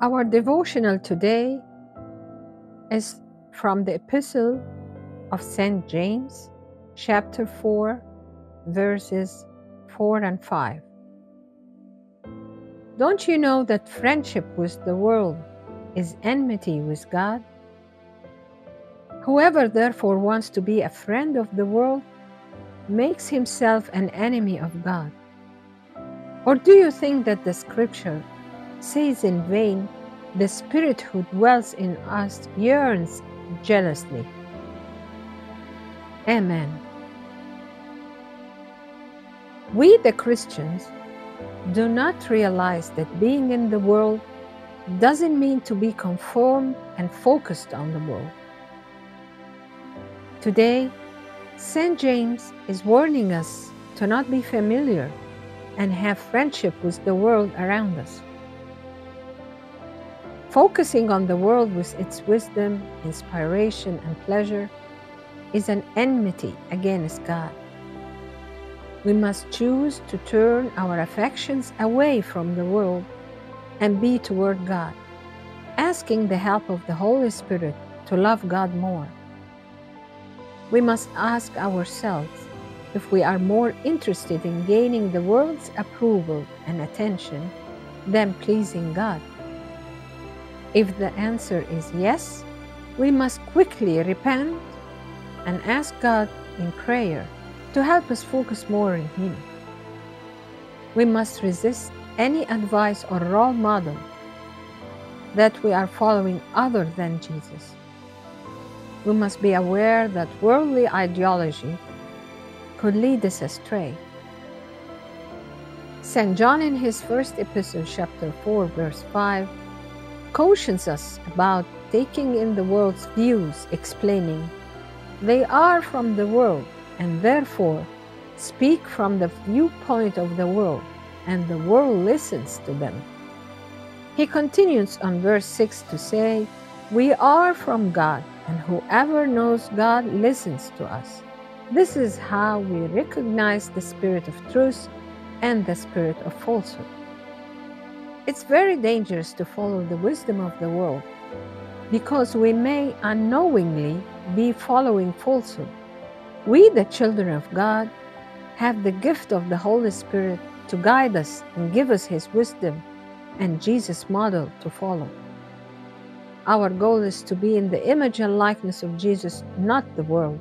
Our devotional today is from the Epistle of St. James, chapter 4, verses 4 and 5. Don't you know that friendship with the world is enmity with God? Whoever therefore wants to be a friend of the world makes himself an enemy of God. Or do you think that the Scripture says in vain, the Spirit who dwells in us yearns jealously? Amen. We, the Christians, do not realize that being in the world doesn't mean to be conformed and focused on the world. Today, St. James is warning us to not be familiar and have friendship with the world around us. Focusing on the world with its wisdom, inspiration, and pleasure is an enmity against God. We must choose to turn our affections away from the world and be toward God, asking the help of the Holy Spirit to love God more. We must ask ourselves if we are more interested in gaining the world's approval and attention than pleasing God. If the answer is yes, we must quickly repent and ask God in prayer to help us focus more on Him. We must resist any advice or role model that we are following other than Jesus. We must be aware that worldly ideology could lead us astray. St. John, in his first epistle, chapter 4, verse 5, cautions us about taking in the world's views, explaining, "They are from the world, and therefore speak from the viewpoint of the world, and the world listens to them." He continues on verse 6 to say, "We are from God, and whoever knows God listens to us." This is how we recognize the spirit of truth and the spirit of falsehood. It's very dangerous to follow the wisdom of the world, because we may unknowingly be following falsehood. We, the children of God, have the gift of the Holy Spirit to guide us and give us His wisdom and Jesus' model to follow. Our goal is to be in the image and likeness of Jesus, not the world.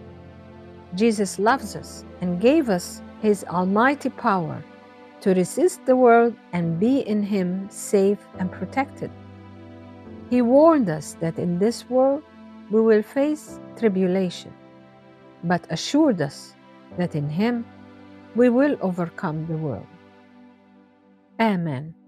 Jesus loves us and gave us His almighty power to resist the world and be in Him safe and protected. He warned us that in this world we will face tribulation, but assured us that in Him we will overcome the world. Amen.